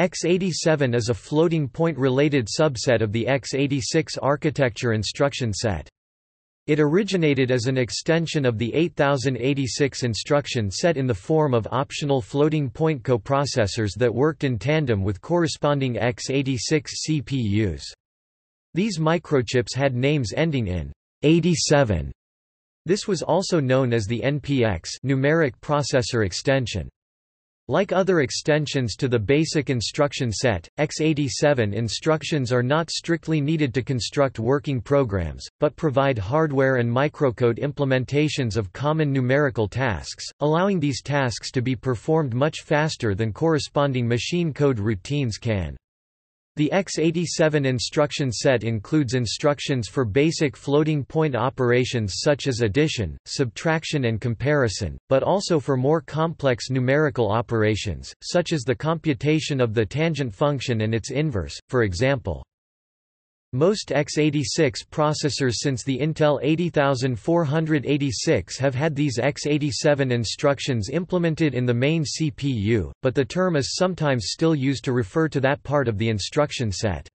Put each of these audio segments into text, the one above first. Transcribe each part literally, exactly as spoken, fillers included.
X eighty-seven is a floating-point related subset of the X eighty-six architecture instruction set. It originated as an extension of the eight thousand eighty-six instruction set in the form of optional floating-point coprocessors that worked in tandem with corresponding X eighty-six C P Us. These microchips had names ending in eighty-seven. This was also known as the N P X numeric processor extension. Like other extensions to the basic instruction set, X eighty-seven instructions are not strictly needed to construct working programs, but provide hardware and microcode implementations of common numerical tasks, allowing these tasks to be performed much faster than corresponding machine code routines can. The X eighty-seven instruction set includes instructions for basic floating-point operations such as addition, subtraction and comparison, but also for more complex numerical operations, such as the computation of the tangent function and its inverse, for example. Most X eighty-six processors since the Intel eighty thousand four hundred eighty-six have had these X eighty-seven instructions implemented in the main C P U, but the term is sometimes still used to refer to that part of the instruction set.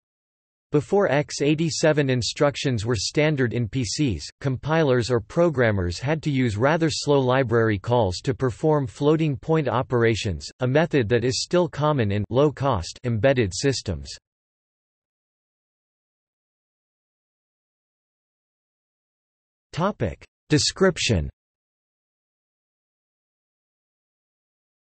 Before X eighty-seven instructions were standard in P Cs, compilers or programmers had to use rather slow library calls to perform floating-point operations, a method that is still common in low-cost embedded systems. Description.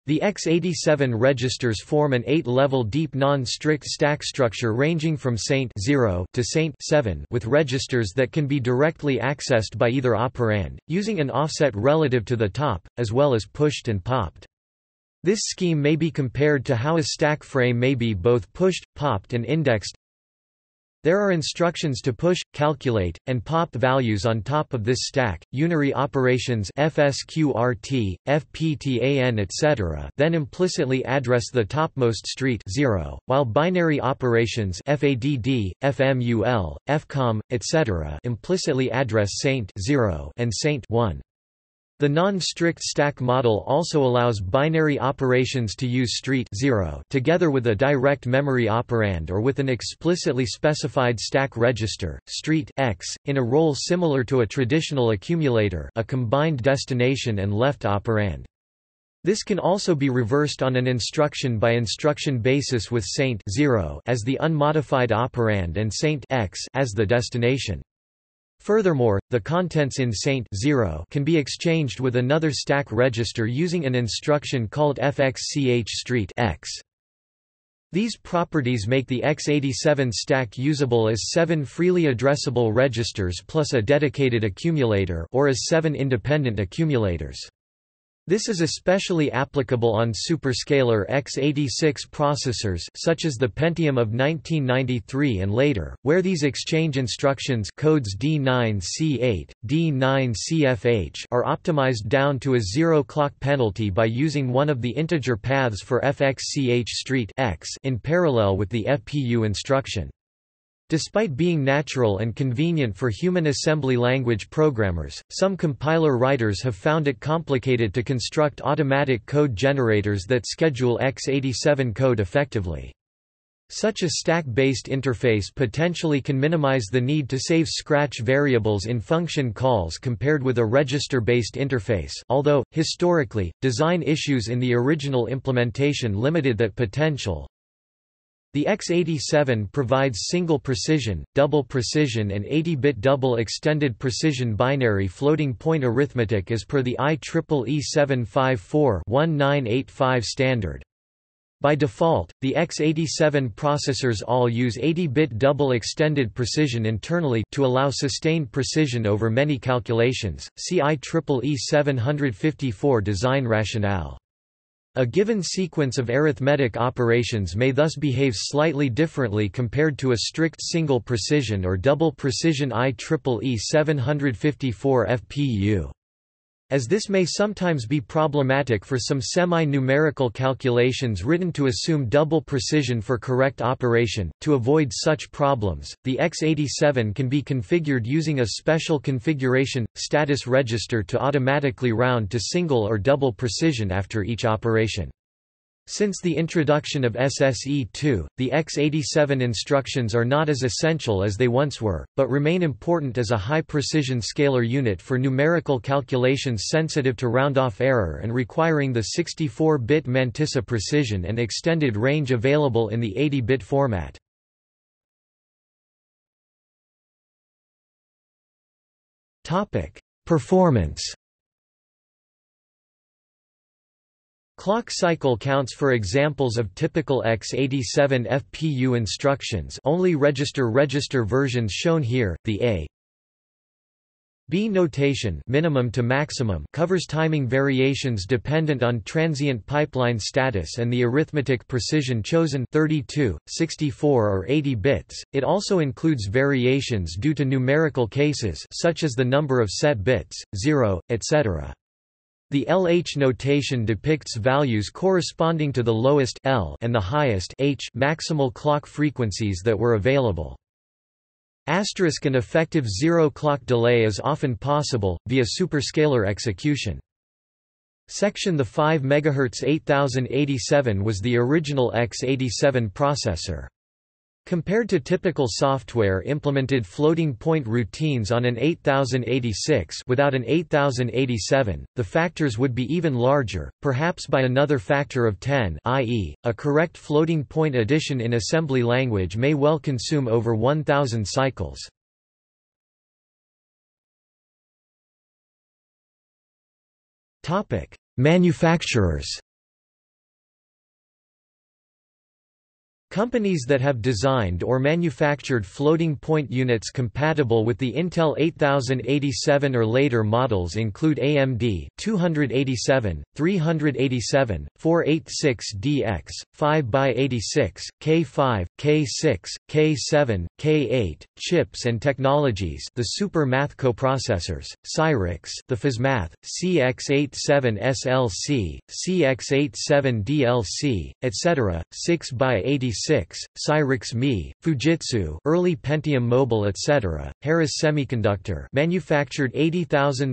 The X eighty-seven registers form an eight-level deep non-strict stack structure ranging from saint zero to saint seven, with registers that can be directly accessed by either operand, using an offset relative to the top, as well as pushed and popped. This scheme may be compared to how a stack frame may be both pushed, popped and indexed. There are instructions to push, calculate, and pop values on top of this stack, unary operations F S Q R T, F P T A N et cetera then implicitly address the topmost street zero, while binary operations F A D D, F M U L, F COM, et cetera implicitly address saint zero and saint one. The non-strict stack model also allows binary operations to use street zero together with a direct memory operand or with an explicitly specified stack register, street X, in a role similar to a traditional accumulator, a combined destination and left operand. This can also be reversed on an instruction-by-instruction basis with saint zero as the unmodified operand and saint X as the destination. Furthermore, the contents in saint zero can be exchanged with another stack register using an instruction called fxch street X. These properties make the X eighty-seven stack usable as seven freely addressable registers plus a dedicated accumulator or as seven independent accumulators. This is especially applicable on superscalar X eighty-six processors such as the Pentium of nineteen ninety-three and later, where these exchange instructions codes D nine C eight, D nine C F H are optimized down to a zero clock penalty by using one of the integer paths for fxch street X in parallel with the F P U instruction. Despite being natural and convenient for human assembly language programmers, some compiler writers have found it complicated to construct automatic code generators that schedule X eighty-seven code effectively. Such a stack-based interface potentially can minimize the need to save scratch variables in function calls compared with a register-based interface, although, historically, design issues in the original implementation limited that potential. The X eighty-seven provides single precision, double precision and eighty-bit double extended precision binary floating-point arithmetic as per the I triple E seven five four dash nineteen eighty-five standard. By default, the X eighty-seven processors all use eighty-bit double extended precision internally to allow sustained precision over many calculations, see I triple E seven fifty-four design rationale. A given sequence of arithmetic operations may thus behave slightly differently compared to a strict single precision or double precision I triple E seven fifty-four F P U. As this may sometimes be problematic for some semi-numerical calculations written to assume double precision for correct operation, to avoid such problems, the X eighty-seven can be configured using a special configuration status register to automatically round to single or double precision after each operation. Since the introduction of S S E two, the x eighty-seven instructions are not as essential as they once were, but remain important as a high-precision scalar unit for numerical calculations sensitive to round-off error and requiring the sixty-four bit mantissa precision and extended range available in the eighty bit format. Performance. Clock cycle counts for examples of typical x eighty-seven F P U instructions, only register register versions shown here. The A B notation, minimum to maximum, covers timing variations dependent on transient pipeline status and the arithmetic precision chosen, thirty-two, sixty-four or eighty bits. It also includes variations due to numerical cases such as the number of set bits, zero, et cetera. The L H notation depicts values corresponding to the lowest L and the highest H maximal clock frequencies that were available. Asterisk an effective zero clock delay is often possible, via superscalar execution. Section the five megahertz eighty eighty-seven was the original x eighty-seven processor. Compared to typical software implemented floating-point routines on an eighty eighty-six without an eighty eighty-seven, the factors would be even larger, perhaps by another factor of ten, that is, a correct floating-point addition in assembly language may well consume over one thousand cycles. Manufacturers. Companies that have designed or manufactured floating-point units compatible with the Intel eighty eighty-seven or later models include A M D, two eighty-seven, three eighty-seven, four eighty-six D X, five by eighty-six, K five, K six, K seven, K eight, Chips and Technologies, the SuperMath coprocessors, Cyrix, the FasMath, C X eighty-seven S L C, C X eighty-seven D L C, et cetera, six by eighty-six, Cyrix Mi, Fujitsu, early Pentium Mobile, et cetera. Harris Semiconductor manufactured eighty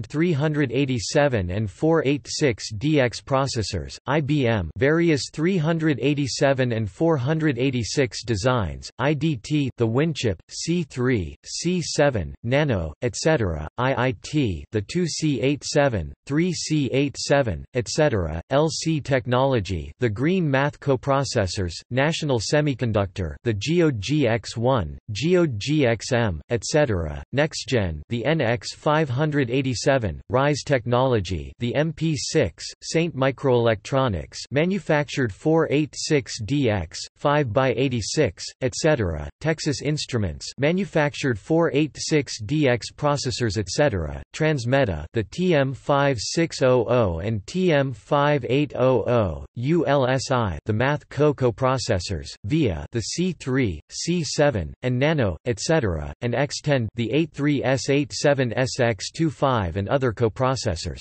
three eighty-seven and four eighty-six D X processors. I B M various three eighty-seven and four eighty-six designs. I D T, the Winchip, C three, C seven, Nano, et cetera. I I T, the two C eighty-seven, three C eighty-seven, et cetera. L C Technology, the Green Math coprocessors, National Semiconductor Semiconductor, the G O G X one, G O G X M, et cetera. NextGen, the N X five eighty-seven, Rise Technology, the M P six, Saint Microelectronics, manufactured four eighty-six D X, five by eighty-six, et cetera. Texas Instruments, manufactured four eighty-six D X processors, et cetera. Transmeta, the T M five six hundred and T M five eight hundred, U L S I, the Math Co coprocessors, Via, the C three, C seven, and Nano, et cetera, and X ten, the eighty-three S eighty-seven S X twenty-five and other coprocessors.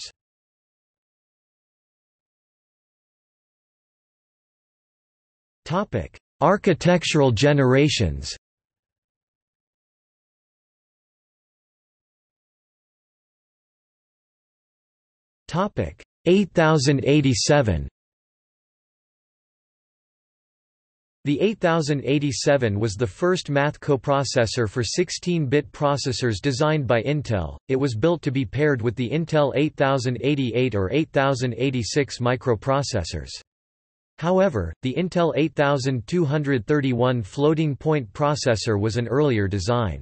Topic: Architectural generations. Topic: eighty eighty-seven. The eighty eighty-seven was the first math coprocessor for sixteen bit processors designed by Intel. It was built to be paired with the Intel eighty eighty-eight or eighty eighty-six microprocessors. However, the Intel eighty-two thirty-one floating-point processor was an earlier design.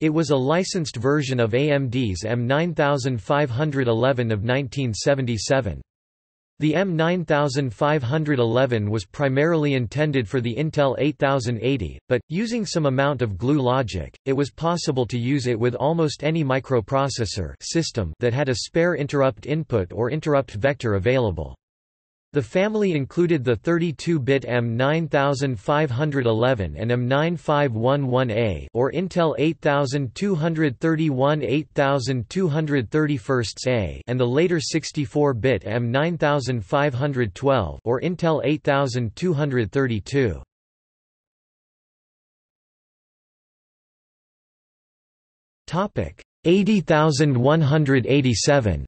It was a licensed version of A M D's M ninety-five eleven of nineteen seventy-seven. The M ninety-five eleven was primarily intended for the Intel eighty eighty, but, using some amount of glue logic, it was possible to use it with almost any microprocessor system that had a spare interrupt input or interrupt vector available. The family included the thirty-two bit M ninety-five eleven and M ninety-five eleven A or Intel eighty-two thirty-one, eighty-two thirty-one A and the later sixty-four bit M ninety-five twelve or Intel eighty-two thirty-two. Topic: eighty one eighty-seven.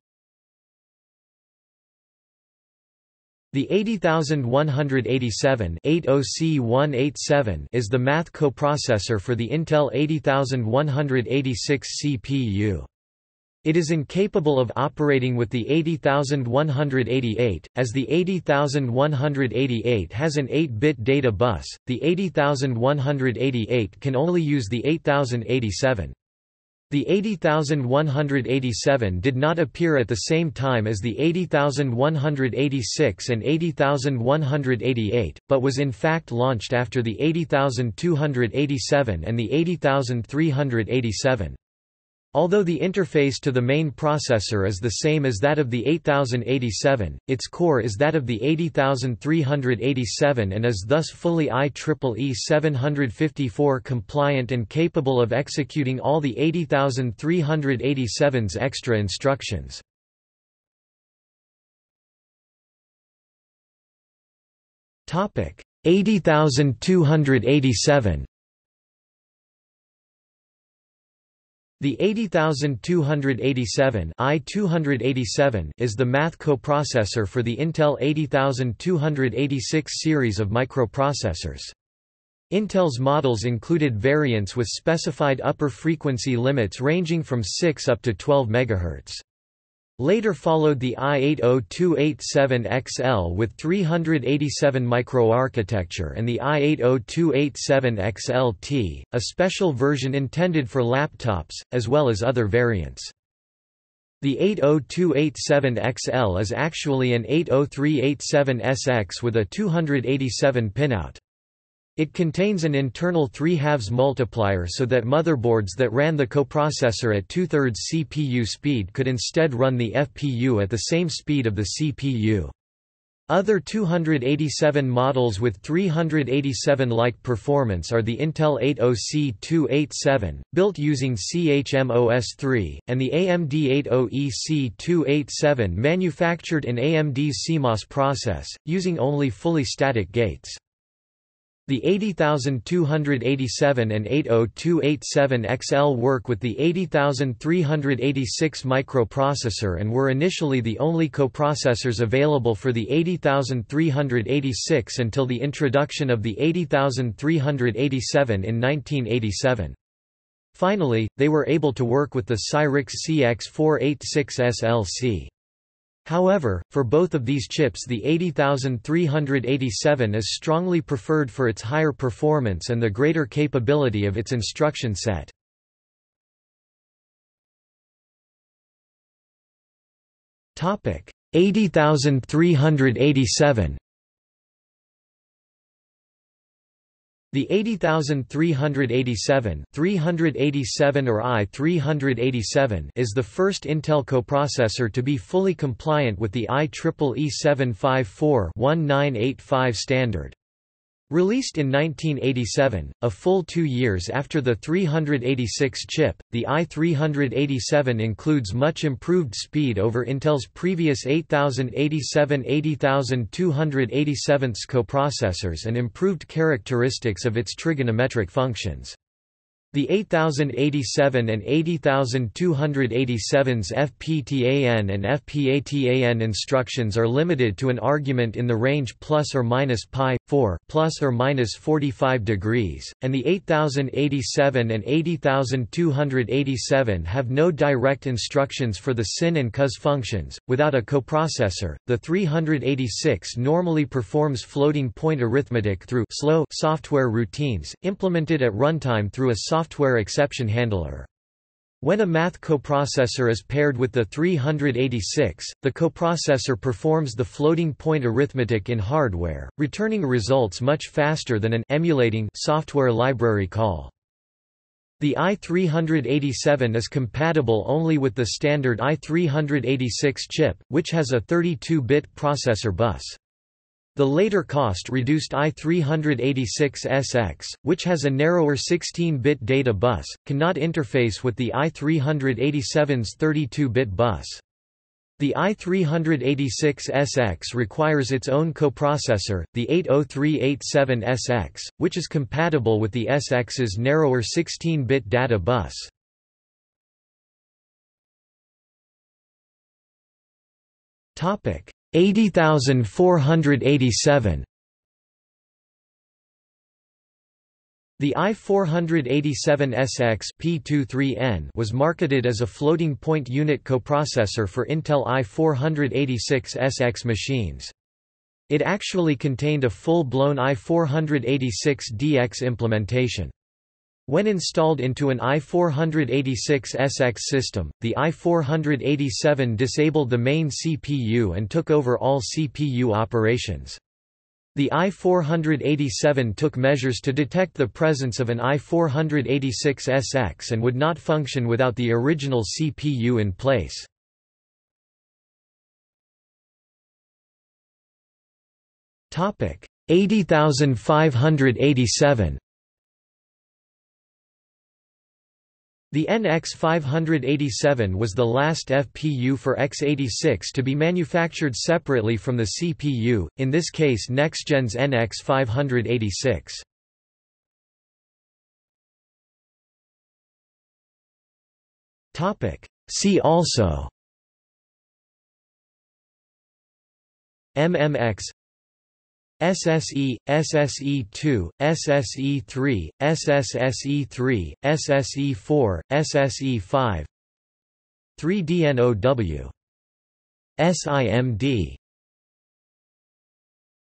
The eighty one eighty-seven is the math coprocessor for the Intel eighty one eighty-six C P U. It is incapable of operating with the eighty one eighty-eight, as the eighty one eighty-eight has an eight bit data bus, the eighty one eighty-eight can only use the eighty eighty-seven. The eighty one eighty-seven did not appear at the same time as the eighty one eighty-six and eighty one eighty-eight, but was in fact launched after the eighty two eighty-seven and the eighty three eighty-seven. Although the interface to the main processor is the same as that of the eighty eighty-seven, its core is that of the eighty three eighty-seven and is thus fully I triple E seven fifty-four compliant and capable of executing all the eighty three eighty-seven's extra instructions. eighty two eighty-seven. The eighty two eighty-seven I two eighty-seven is the math coprocessor for the Intel eighty two eighty-six series of microprocessors. Intel's models included variants with specified upper frequency limits ranging from six up to twelve megahertz. Later followed the i eight oh two eight seven X L with three eighty-seven microarchitecture and the i eight oh two eight seven X L T, a special version intended for laptops, as well as other variants. The eight oh two eight seven X L is actually an eight oh three eighty-seven S X with a two eighty-seven pinout. It contains an internal three halves multiplier so that motherboards that ran the coprocessor at two thirds C P U speed could instead run the F P U at the same speed of the C P U. Other two eighty-seven models with three eighty-seven-like performance are the Intel eighty C two eighty-seven, built using C H M O S three, and the A M D eighty E C two eighty-seven manufactured in A M D's C MOS process, using only fully static gates. The eighty two eighty-seven and eight oh two eighty-seven X L work with the eighty three eighty-six microprocessor and were initially the only coprocessors available for the eighty three eighty-six until the introduction of the eighty three eighty-seven in nineteen eighty-seven. Finally, they were able to work with the Cyrix C X four eighty-six S L C. However, for both of these chips the eighty three eighty-seven is strongly preferred for its higher performance and the greater capability of its instruction set. eighty three eighty-seven. The eighty three eighty-seven three eighty-seven or I three eighty-seven is the first Intel coprocessor to be fully compliant with the I triple E seven fifty-four dash nineteen eighty-five standard. Released in nineteen eighty-seven, a full two years after the three eighty-six chip, the I three eighty-seven includes much improved speed over Intel's previous eighty oh eighty-seven eighty two eighty-seven coprocessors and improved characteristics of its trigonometric functions. The eighty oh eighty-seven and eighty two eighty-seven's F P T A N and F P A T A N instructions are limited to an argument in the range plus or minus pi four plus or minus forty-five degrees, and the eighty oh eighty-seven and eighty two eighty-seven have no direct instructions for the sin and cos functions. Without a coprocessor, the three eighty-six normally performs floating-point arithmetic through slow software routines implemented at runtime through a software software exception handler. When a math coprocessor is paired with the three eighty-six, the coprocessor performs the floating-point arithmetic in hardware, returning results much faster than an emulating software library call. The I three eighty-seven is compatible only with the standard I three eighty-six chip, which has a thirty-two bit processor bus. The later cost-reduced I three eighty-six S X, which has a narrower sixteen bit data bus, cannot interface with the I three eighty-seven's thirty-two bit bus. The I three eighty-six S X requires its own coprocessor, the eight oh three eighty-seven S X, which is compatible with the S X's narrower sixteen bit data bus. eighty thousand four hundred eighty-seven. The i four eighty-seven S X P twenty-three N was marketed as a floating-point unit coprocessor for Intel i four eighty-six S X machines. It actually contained a full-blown i four eighty-six D X implementation. When installed into an i four eighty-six S X system, the i four eighty-seven disabled the main C P U and took over all C P U operations. The i four eighty-seven took measures to detect the presence of an i four eighty-six S X and would not function without the original C P U in place. Topic: eighty thousand five hundred eighty-seven. The N X five eighty-seven was the last F P U for x eighty-six to be manufactured separately from the C P U, in this case NextGen's N X five eighty-six. Topic: See also M M X, S S E, S S E two, S S E three, S S S E three, S S E four, S S E five, three D N O W. S I M D